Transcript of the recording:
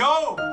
Yo!